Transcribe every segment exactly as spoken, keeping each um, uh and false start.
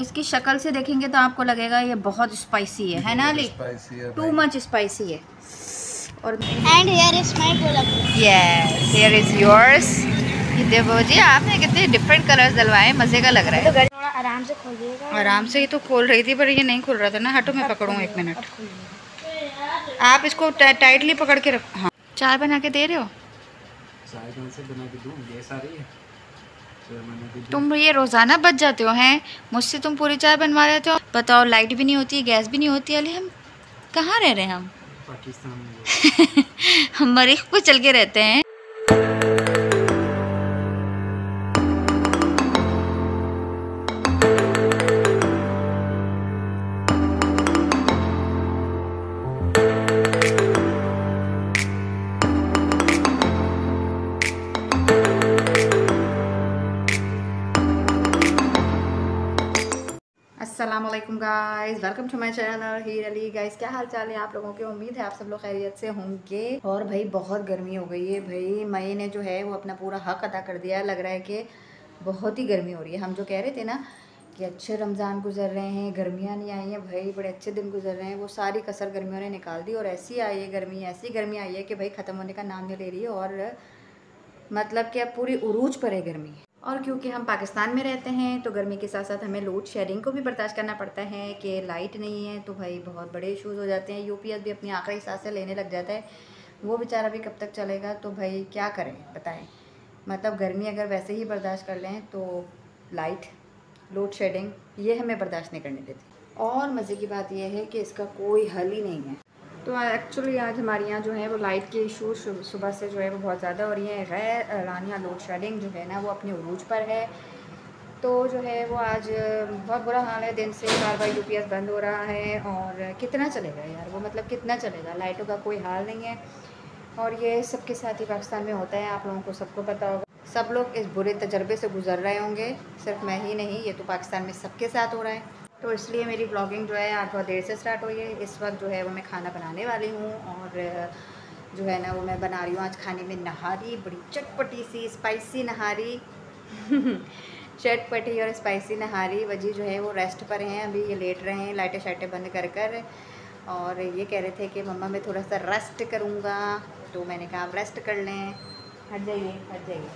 इसकी शक्ल से देखेंगे तो आपको लगेगा ये बहुत स्पाइसी है, है ना अली? टू मच स्पाइसी है। और and here is my golgappa. Yes, here is yours. ये देखो जी, आपने कितने डिफरेंट कलर्स डलवाए, मजे का लग रहा है। तो थोड़ा आराम से खोलिएगा। आराम से ये तो खोल रही थी पर ये नहीं खुल रहा था ना। हटो मैं पकड़ूँ एक मिनट। आप इसको टाइटली पकड़ के रखो। हाँ, चाय बना के दे रहे हो? तुम ये रोज़ाना बच जाते हो, हैं? मुझसे तुम पूरी चाय बनवा लेते हो। बताओ, लाइट भी नहीं होती, गैस भी नहीं होती। अली, हम कहाँ रह रहे हैं? हम पाकिस्तान में हम मरीख को चल के रहते हैं। Assalamualaikum guys, welcome to my channel Heer Ali। guys, क्या हाल चाल है आप लोगों के? उम्मीद है आप सब लोग खैरियत से होंगे। और भाई बहुत गर्मी हो गई है भाई। मई ने जो है वो अपना पूरा हक अदा कर दिया। लग रहा है कि बहुत ही गर्मी हो रही है। हम जो कह रहे थे ना कि अच्छे रमज़ान गुजर रहे हैं, गर्मियाँ नहीं आई हैं भाई, बड़े अच्छे दिन गुजर रहे हैं, वो सारी कसर गर्मियों ने निकाल दी। और ऐसी आई है गर्मी, ऐसी गर्मी आई है कि भाई ख़त्म होने का नाम नहीं ले रही है। और मतलब कि अब पूरी उरूज पर है गर्मी। और क्योंकि हम पाकिस्तान में रहते हैं तो गर्मी के साथ साथ हमें लोड शेयरिंग को भी बर्दाश्त करना पड़ता है कि लाइट नहीं है तो भाई बहुत बड़े इश्यूज़ हो जाते हैं। यूपीएस भी अपनी आखिरी सांस से लेने लग जाता है, वो बेचारा भी कब तक चलेगा। तो भाई क्या करें बताएं, मतलब गर्मी अगर वैसे ही बर्दाश्त कर लें तो लाइट, लोड शेडिंग, ये हमें बर्दाश्त नहीं करने देती। और मज़े की बात यह है कि इसका कोई हल ही नहीं है। तो एक्चुअली आज हमारे यहाँ जो है वो लाइट के इशू सुबह से जो है वो बहुत ज़्यादा, और ये गैर रानिया लोड शेडिंग जो है ना वो अपने उरूज पर है। तो जो है वो आज बहुत बुरा हाल है। दिन से बार बार यूपीएस बंद हो रहा है और कितना चलेगा यार वो, मतलब कितना चलेगा, लाइटों का कोई हाल नहीं है। और ये सबके साथ ही पाकिस्तान में होता है, आप लोगों को सबको पता होगा, सब लोग इस बुरे तजर्बे से गुजर रहे होंगे, सिर्फ मैं ही नहीं, ये तो पाकिस्तान में सबके साथ हो रहा है। तो इसलिए मेरी ब्लॉगिंग जो है आज बहुत देर से स्टार्ट हुई है। इस वक्त जो है वो मैं खाना बनाने वाली हूँ और जो है ना वो मैं बना रही हूँ आज खाने में नहारी, बड़ी चटपटी सी स्पाइसी नहारी चटपटी और स्पाइसी नहारी। वजी जो है वो रेस्ट पर हैं, अभी ये लेट रहे हैं लाइटें शाइटें बंद कर कर। और ये कह रहे थे कि मम्मा मैं थोड़ा सा रेस्ट करूँगा, तो मैंने कहा आप रेस्ट कर लें, हट जाइए हट जाइए।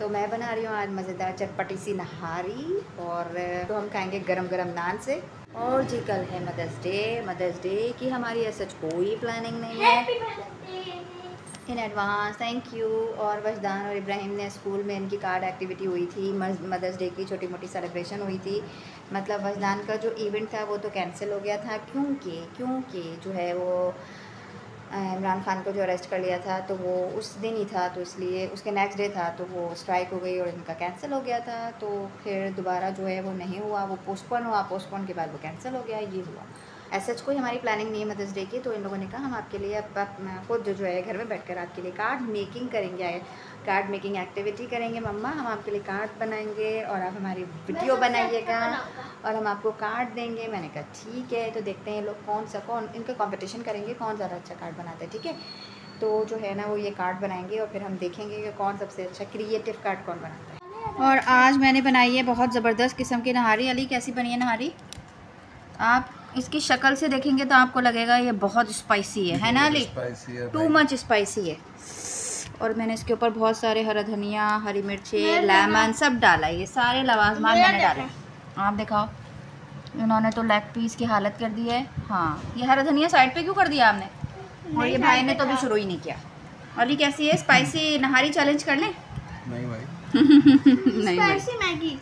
तो मैं बना रही हूँ आज मज़ेदार चटपटी सी नहारी। और तो हम खाएंगे गरम गरम नान से। और जी कल है मदर्स डे। मदर्स डे की हमारी ऐसा कोई प्लानिंग नहीं है। In advance thank you. और वजदान और इब्राहिम ने स्कूल में इनकी कार्ड एक्टिविटी हुई थी, मदर्स डे की छोटी मोटी सेलिब्रेशन हुई थी। मतलब वजदान का जो इवेंट था वो तो कैंसिल हो गया था क्योंकि क्योंकि जो है वो इमरान खान को जो अरेस्ट कर लिया था तो वो उस दिन ही था, तो इसलिए उसके नेक्स्ट डे था, तो वो स्ट्राइक हो गई और इनका कैंसिल हो गया था। तो फिर दोबारा जो है वो नहीं हुआ, वो पोस्टपोन हुआ, पोस्टपोन के बाद वो कैंसिल हो गया, ये हुआ। ऐसा कोई हमारी प्लानिंग नहीं है मदर्स डे की। तो इन लोगों ने कहा हम आपके लिए खुद जो है घर में बैठकर आपके लिए कार्ड मेकिंग करेंगे, कार्ड मेकिंग एक्टिविटी करेंगे। मम्मा हम आपके लिए कार्ड बनाएंगे और आप हमारी वीडियो बनाइएगा और हम आपको कार्ड देंगे। मैंने कहा ठीक है। तो देखते हैं लोग कौन सा कौन इनका कंपटीशन करेंगे, कौन ज़्यादा अच्छा कार्ड बनाता है। ठीक है, तो जो है ना वो ये कार्ड बनाएंगे और फिर हम देखेंगे कि कौन सबसे अच्छा क्रिएटिव कार्ड कौन बनाता है। और आज मैंने बनाई है बहुत ज़बरदस्त किस्म की नहारी। अली कैसी बनी है नहारी? आप इसकी शक्ल से देखेंगे तो आपको लगेगा ये बहुत स्पाइसी है, है ना अली? टू मच स्पाइसी है। और मैंने इसके ऊपर बहुत सारे हरा धनिया, हरी मिर्चें, लेमन सब डाला। ये सारे लवाजमान मैंने डाले। आप दिखाओ, इन्होंने तो लेग पीस की हालत कर दी है। हाँ, ये हरा धनिया साइड पे क्यों कर दिया आपने? और ये भाई ने तो अभी शुरू ही नहीं किया। अली कैसी है? स्पाइसी नहारी चैलेंज कर लें? नहीं भाई नहीं, स्पाइसी मैगी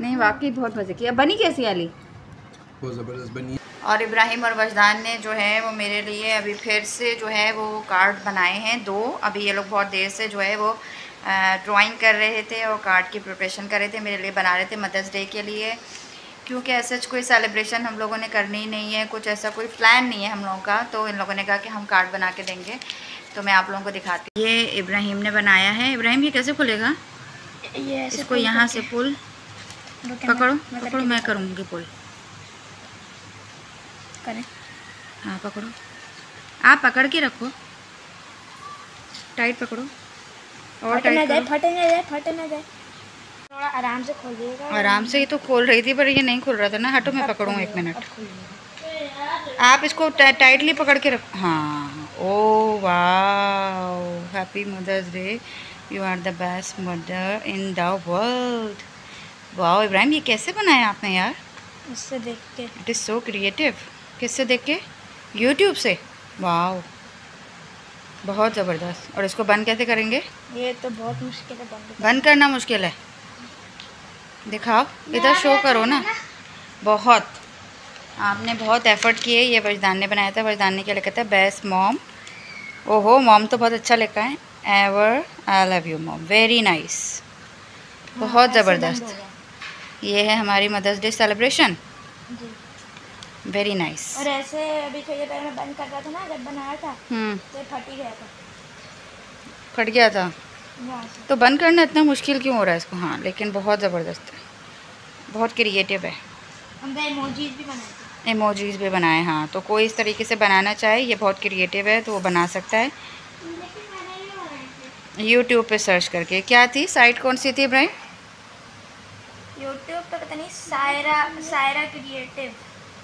नहीं, वाकई बहुत मज़े की। अब बनी कैसी अली? बहुत ज़बरदस्त बनी। और इब्राहिम और वजदान ने जो है वो मेरे लिए अभी फिर से जो है वो कार्ड बनाए हैं दो। अभी ये लोग बहुत देर से जो है वो ड्राइंग कर रहे थे और कार्ड की प्रिपरेशन कर रहे थे, मेरे लिए बना रहे थे मदर्स डे के लिए। क्योंकि ऐसा कोई सेलिब्रेशन हम लोगों ने करनी नहीं है, कुछ ऐसा कोई प्लान नहीं है हम लोगों का। तो इन लोगों ने कहा कि हम कार्ड बना के देंगे, तो मैं आप लोगों को दिखाती हूँ। ये इब्राहिम ने बनाया है। इब्राहिम ये कैसे खुलेगा? ये इसको यहाँ से पुल पकड़ो, पकड़ो मैं करूँगी पुल। करें? हाँ पकड़ो, आप पकड़ के रखो, टाइट पकड़ो और टाइट ना जाए, फटे ना जाए, फटे ना जाए। थोड़ा आराम से खोलिएगा। आराम से ये तो खोल रही थी पर ये नहीं खोल रहा था ना। हटो मैं पकड़ूँ एक मिनट। आप इसको टाइटली पकड़ के रख। हाँ, ओ वाह, happy mother's day, you are the best mother in the world. वाह इब्राहिम, ये कैसे बनाया आपने यार? उससे देख के। It is so creative. किससे देख के? यूट्यूब से। वाह, बहुत ज़बरदस्त। और इसको बंद कैसे करेंगे? ये तो बहुत मुश्किल है, बंद बंद करना मुश्किल है। दिखाओ इधर, शो करो ना। बहुत आपने बहुत एफर्ट किए। ये वजदान ने बनाया था। वजदान ने क्या लिखा था? Best mom. ओहो, मॉम तो बहुत अच्छा लिखा है। Ever I love you mom. Very nice, बहुत ज़बरदस्त। ये है हमारी mother's day celebration. Very nice nice. और ऐसे अभी थोड़ी देर में बंद कर रहा था ना, जब बनाया था तो फट ही गया था। फट गया था तो बंद करना इतना मुश्किल क्यों हो रहा है इसको? हाँ, लेकिन बहुत ज़बरदस्त है, बहुत क्रिएटिव है। हमने इमोजीज भी बनाए, इमोजीज भी बनाए। हाँ, तो कोई इस तरीके से बनाना चाहे, ये बहुत क्रिएटिव है तो वो बना सकता है। यूट्यूब पे सर्च करके। क्या थी साइट, कौन सी थी इब्राहिम? यूट्यूब पे पता नहीं, सायरा सायरा क्रिएटिव,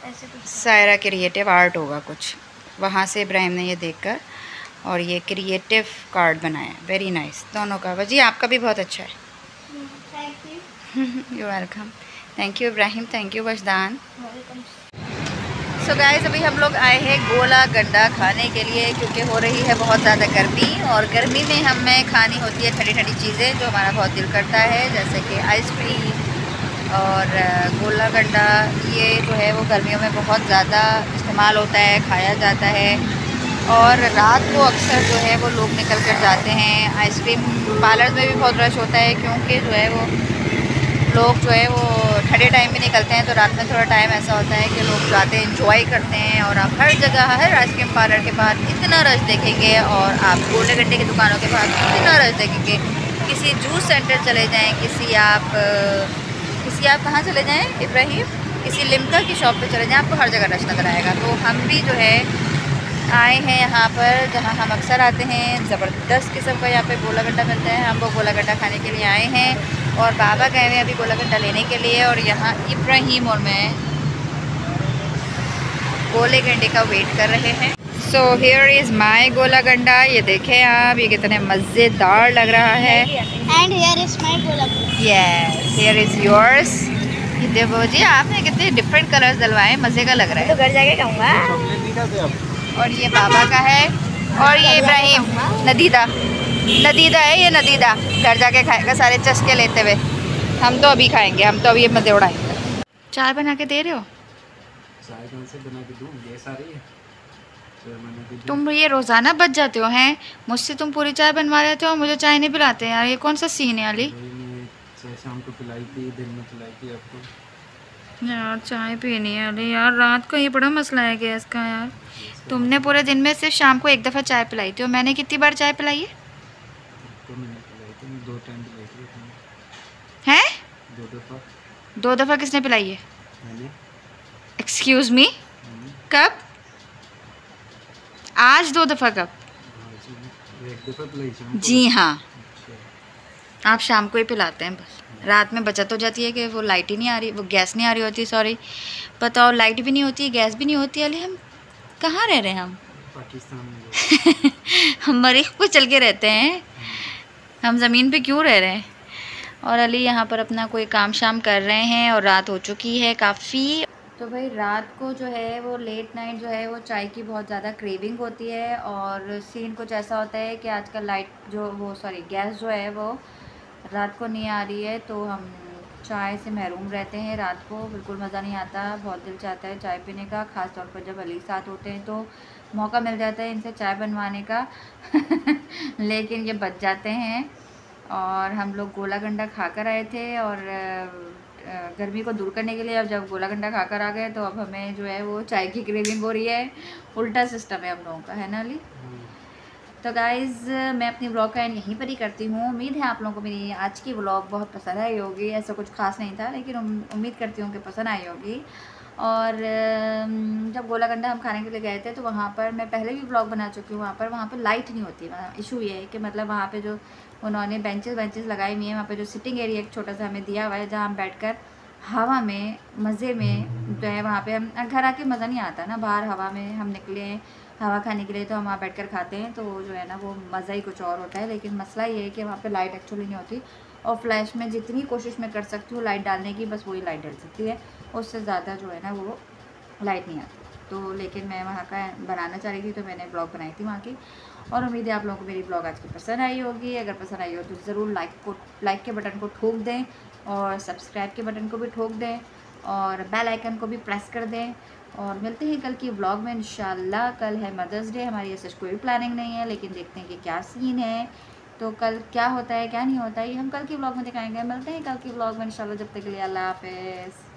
ऐसे कुछ। सायरा क्रिएटिव आर्ट होगा कुछ। वहाँ से इब्राहिम ने ये देखकर और ये क्रिएटिव कार्ड बनाया। वेरी नाइस दोनों का। वजी आपका भी बहुत अच्छा है। Thank you. You welcome. Thank you Ibrahim, thank you Wajdan. So guys, अभी हम लोग आए हैं गोला गड्ढा खाने के लिए, क्योंकि हो रही है बहुत ज़्यादा गर्मी और गर्मी में हमें खानी होती है ठंडी ठंडी चीज़ें, जो हमारा बहुत दिल करता है, जैसे कि आइसक्रीम और गोला गड्ढा। ये जो है वो गर्मियों में बहुत ज़्यादा इस्तेमाल होता है, खाया जाता है। और रात को अक्सर जो है वो लोग निकल कर जाते हैं। आइसक्रीम पार्लर में भी बहुत रश होता है, क्योंकि जो है वो लोग जो है वो ठंडे टाइम में निकलते हैं, तो रात में थोड़ा टाइम ऐसा होता है कि लोग जाते हैं, इंजॉय करते हैं। और आप हर जगह, हर आइसक्रीम पार्लर के पास इतना रश देखेंगे, और आप गोले गड्ढे की दुकानों के पास इतना रश देखेंगे। किसी जूस सेंटर चले जाएँ, किसी आप किसी आप कहाँ चले जाएं इब्राहिम, किसी लिमका की शॉप पे चले जाएं, आपको हर जगह रश नजर आएगा। तो हम भी जो है आए हैं यहाँ पर, जहाँ हम अक्सर आते हैं। ज़बरदस्त किस्म का यहाँ पे गोला गड्ढा मिलता है। हम वो गोला गड्ढा खाने के लिए आए हैं और बाबा गए हुए हैं अभी गोला गड्ढा लेने के लिए, और यहाँ इब्राहिम और मैं गोले गड्ढे का वेट कर रहे हैं। सो हियर इज़ माई गोला गड्ढा। ये देखें आप, ये कितने मज़ेदार लग रहा है। एंड हियर इज़ माई गोला गड्ढा। Yes, Here is yours. ये देखो जी, आपने कितने डिफरेंट कलर्स डलवाए, मज़े का लग रहा है। तो घर जाके खाऊंगा। और ये बाबा का है, और ये इब्राहिम नदीदा नदीदा है ये नदीदा घर जाके खाएगा सारे चस्के लेते हुए। हम तो अभी खाएंगे, हम तो अभी ये मज़े उड़ाएंगे। चाय बना के दे रहे हो? चाय कौन से बना के दूँ? ये सारी है। तुम ये रोज़ाना बच जाते हो हैं, मुझसे तुम पूरी चाय बनवा लेते हो, मुझे चाय नहीं पिलाते यार। ये कौन सा सीन है अली? शाम को पिलाई थी, दिन में पिलाई थी आपको। यार चाय पीनी है अरे यार, रात को ये बड़ा मसला है गैस का यार। तुमने पूरे दिन में सिर्फ शाम को एक दफ़ा चाय पिलाई थी, और मैंने कितनी बार चाय पिलाई है? दो टाइम पिलाई थी। हैं? दो दफ़ा। दो दफ़ा किसने पिलाई है? मैंने। एक्सक्यूज़ मी, कब? आज दो दफ़ा? कब? एक दफ़ा पिलाई थी। जी हाँ, आप शाम को ही पिलाते हैं बस। रात में बचत हो जाती है कि वो लाइट ही नहीं आ रही, वो गैस नहीं आ रही होती, सॉरी। बताओ, लाइट भी नहीं होती, गैस भी नहीं होती। अली हम कहाँ रह रहे हैं? हम पाकिस्तान में हम मरीख को चल के रहते हैं, हम ज़मीन पे क्यों रह रहे हैं? और अली यहाँ पर अपना कोई काम शाम कर रहे हैं, और रात हो चुकी है काफ़ी। तो भाई रात को जो है वो लेट नाइट जो है वो चाय की बहुत ज़्यादा क्रेविंग होती है। और सीन कुछ ऐसा होता है कि आजकल लाइट जो वो सॉरी गैस जो है वो रात को नहीं आ रही है, तो हम चाय से महरूम रहते हैं। रात को बिल्कुल मज़ा नहीं आता। बहुत दिल चाहता है चाय पीने का, ख़ास तौर पर जब अली साथ होते हैं तो मौका मिल जाता है इनसे चाय बनवाने का लेकिन ये बच जाते हैं। और हम लोग गोला गंडा खा कर आए थे, और गर्मी को दूर करने के लिए अब जब गोला गंडा खा कर आ गए तो अब हमें जो है वो चाय की क्रेविंग हो रही है। उल्टा सिस्टम है हम लोगों का, है ना अली? तो गाइज़, मैं अपनी व्लॉग का एंड यहीं पर ही करती हूँ। उम्मीद है आप लोगों को मेरी आज की व्लॉग बहुत पसंद आई होगी। ऐसा कुछ खास नहीं था, लेकिन उम्मीद करती हूँ कि पसंद आई होगी। और जब गोला गंडा हम खाने के लिए गए थे तो वहाँ पर मैं पहले भी व्लॉग बना चुकी हूँ। वहाँ पर वहाँ पर लाइट नहीं होती। इशू ये है कि मतलब वहाँ पे जो उन्होंने बेंचेस बेंचेस लगाई हुई हैं। वहाँ पे जो सिटिंग एरिया एक छोटा सा हमें दिया हुआ है, जहाँ हम बैठकर हवा में मज़े में जो है, वहाँ पे हम घर आके मज़ा नहीं आता ना, बाहर हवा में हम निकले हैं हवा खाने के लिए तो हम वहाँ बैठकर खाते हैं, तो जो है ना वो मज़ा ही कुछ और होता है। लेकिन मसला ये है कि वहाँ पे लाइट एक्चुअली नहीं होती और फ्लैश में जितनी कोशिश मैं कर सकती हूँ लाइट डालने की, बस वही लाइट डल सकती है, उससे ज़्यादा जो है ना वो लाइट नहीं आती। तो लेकिन मैं वहाँ का बनाना चाह रही थी तो मैंने ब्लॉग बनाई थी वहाँ की, और उम्मीद है आप लोगों को मेरी ब्लॉग आज की पसंद आई होगी। अगर पसंद आई हो तो ज़रूर लाइक को लाइक के बटन को ठोक दें और सब्सक्राइब के बटन को भी ठोक दें और बेल आइकन को भी प्रेस कर दें। और मिलते हैं कल की ब्लॉग में इंशाल्लाह। कल है मदर्स डे, हमारी ऐसे कोई प्लानिंग नहीं है, लेकिन देखते हैं कि क्या सीन है, तो कल क्या होता है क्या नहीं होता है, ये हम कल की ब्लॉग में दिखाएँगे। मिलते हैं कल की ब्लॉग में इंशाल्लाह, जब तक के लिए अल्लाह हाफिज़।